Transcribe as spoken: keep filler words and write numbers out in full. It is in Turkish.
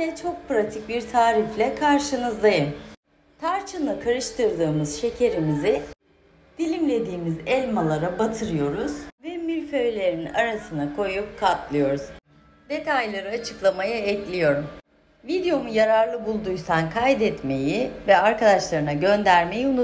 Yine çok pratik bir tarifle karşınızdayım. Tarçınla karıştırdığımız şekerimizi dilimlediğimiz elmalara batırıyoruz ve milföylerin arasına koyup katlıyoruz. Detayları açıklamaya ekliyorum. Videomu yararlı bulduysan kaydetmeyi ve arkadaşlarına göndermeyi unutma.